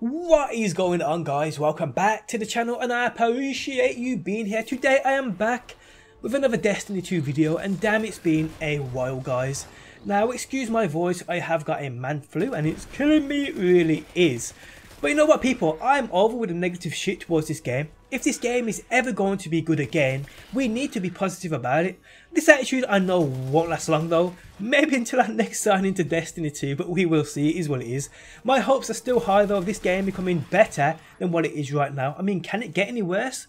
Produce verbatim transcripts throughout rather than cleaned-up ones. What is going on, guys? Welcome back to the channel, and I appreciate you being here. Today I am back with another Destiny two video, and damn, it's been a while, guys. Now excuse my voice, I have got a man flu and it's killing me, it really is. But you know what, people, I'm over with the negative shit towards this game. If this game is ever going to be good again, we need to be positive about it. This attitude I know won't last long though, maybe until our next signing to Destiny two, but we will see, it is what it is. My hopes are still high though of this game becoming better than what it is right now. I mean, can it get any worse?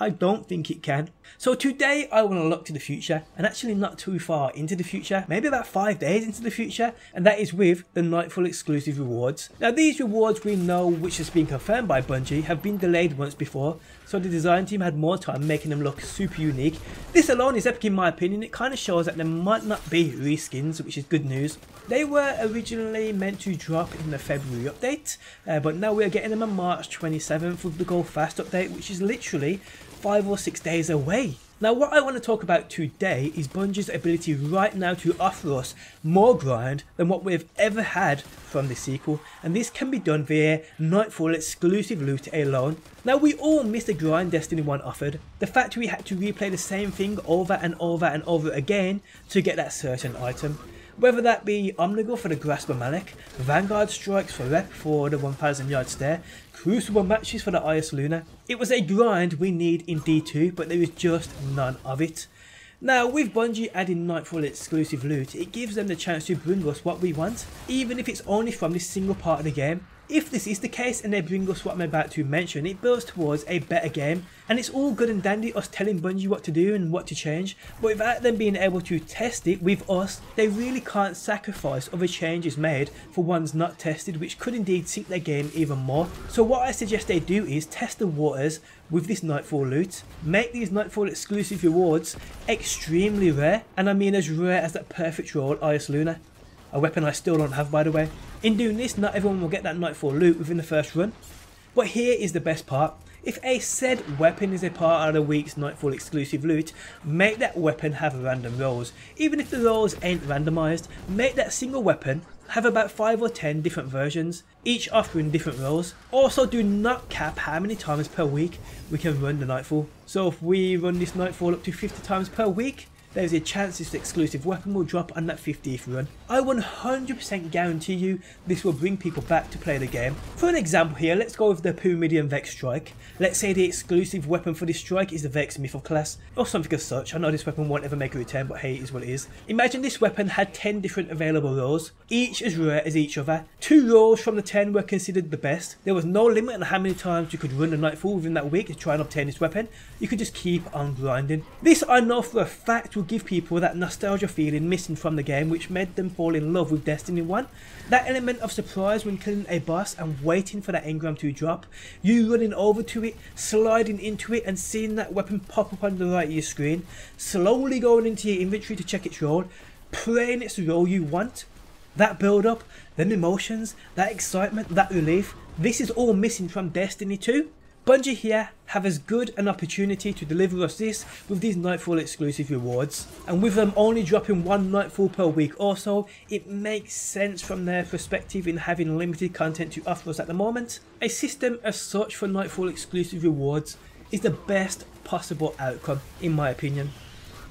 I don't think it can. So today I want to look to the future, and actually not too far into the future, maybe about five days into the future, and that is with the Nightfall exclusive rewards. Now these rewards we know, which has been confirmed by Bungie, have been delayed once before, so the design team had more time making them look super unique. This alone is epic in my opinion. It kind of shows that there might not be reskins, which is good news. They were originally meant to drop in the February update, uh, but now we are getting them on March twenty-seventh with the Go Fast update, which is literally five or six days away. Now what I want to talk about today is Bungie's ability right now to offer us more grind than what we have ever had from the sequel, and this can be done via Nightfall exclusive loot alone. Now we all missed the grind Destiny one offered, the fact we had to replay the same thing over and over and over again to get that certain item. Whether that be Omnigul for the Grasp of Malok, Vanguard Strikes for Rep for the one thousand yard stare, Crucible matches for the highest Luna. It was a grind we need in D two, but there is just none of it. Now with Bungie adding Nightfall exclusive loot, it gives them the chance to bring us what we want, even if it's only from this single part of the game. If this is the case and they bring us what I'm about to mention, it builds towards a better game, and it's all good and dandy us telling Bungie what to do and what to change, but without them being able to test it with us, they really can't sacrifice other changes made for ones not tested, which could indeed sink their game even more. So what I suggest they do is test the waters with this Nightfall loot, make these Nightfall exclusive rewards extremely rare, and I mean as rare as that perfect roll Ice Luna. A weapon I still don't have, by the way. In doing this, not everyone will get that Nightfall loot within the first run. But here is the best part. If a said weapon is a part of the week's Nightfall exclusive loot, make that weapon have random rolls. Even if the rolls ain't randomised, make that single weapon have about five or ten different versions, each offering different rolls. Also do not cap how many times per week we can run the Nightfall. So if we run this Nightfall up to fifty times per week, there's a chance this exclusive weapon will drop on that fiftieth run. I one hundred percent guarantee you this will bring people back to play the game. For an example here, let's go with the Pyramidian Vex strike. Let's say the exclusive weapon for this strike is the Vex Mythoclast, or something as such. I know this weapon won't ever make a return, but hey, it is what it is. Imagine this weapon had ten different available rolls, each as rare as each other. Two rolls from the ten were considered the best. There was no limit on how many times you could run the Nightfall within that week to try and obtain this weapon. You could just keep on grinding. This I know for a fact will give people that nostalgia feeling missing from the game, which made them fall in love with Destiny one. That element of surprise when killing a boss and waiting for that engram to drop, you running over to it, sliding into it and seeing that weapon pop up on the right of your screen, slowly going into your inventory to check its roll, praying it's the roll you want. That build up, then emotions, that excitement, that relief, this is all missing from Destiny two. Bungie here have as good an opportunity to deliver us this with these Nightfall exclusive rewards, and with them only dropping one Nightfall per week also, it makes sense from their perspective in having limited content to offer us at the moment. A system as such for Nightfall exclusive rewards is the best possible outcome in my opinion,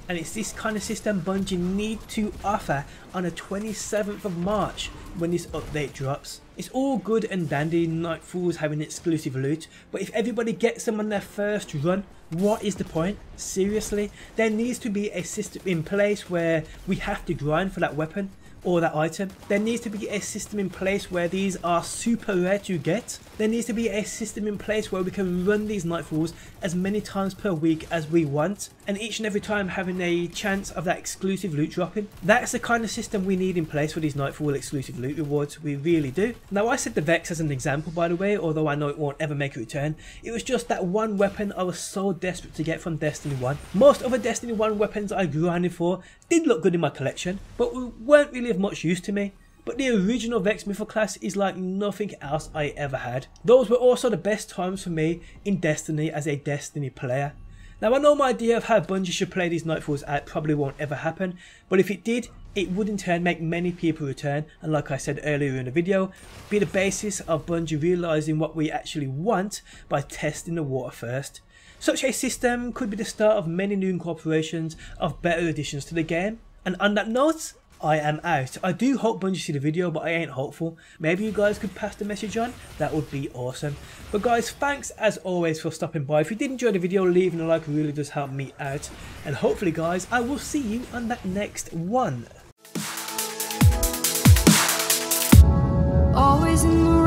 and it's this kind of system Bungie need to offer on the twenty-seventh of March when this update drops. It's all good and dandy Nightfalls having exclusive loot, but if everybody gets them on their first run, what is the point? Seriously, there needs to be a system in place where we have to grind for that weapon or that item. There needs to be a system in place where these are super rare to get. There needs to be a system in place where we can run these Nightfalls as many times per week as we want, and each and every time having a chance of that exclusive loot dropping. That's the kind of system we need in place for these Nightfall exclusive loot rewards, we really do. Now I said the Vex as an example, by the way, although I know it won't ever make a return. It was just that one weapon I was so desperate to get from Destiny one. Most other Destiny one weapons I grinded for did look good in my collection, but weren't really of much use to me, but the original Vex Mythoclast is like nothing else I ever had. Those were also the best times for me in Destiny as a Destiny player. Now I know my idea of how Bungie should play these Nightfalls out probably won't ever happen, but if it did, It would in turn make many people return, and like I said earlier in the video, be the basis of Bungie realising what we actually want by testing the water first. Such a system could be the start of many new incorporations of better additions to the game. And on that note, I am out. I do hope Bungie see the video, but I ain't hopeful. Maybe you guys could pass the message on, that would be awesome. But guys, thanks as always for stopping by. If you did enjoy the video, leaving a like really does help me out. And hopefully guys, I will see you on that next one. Always in the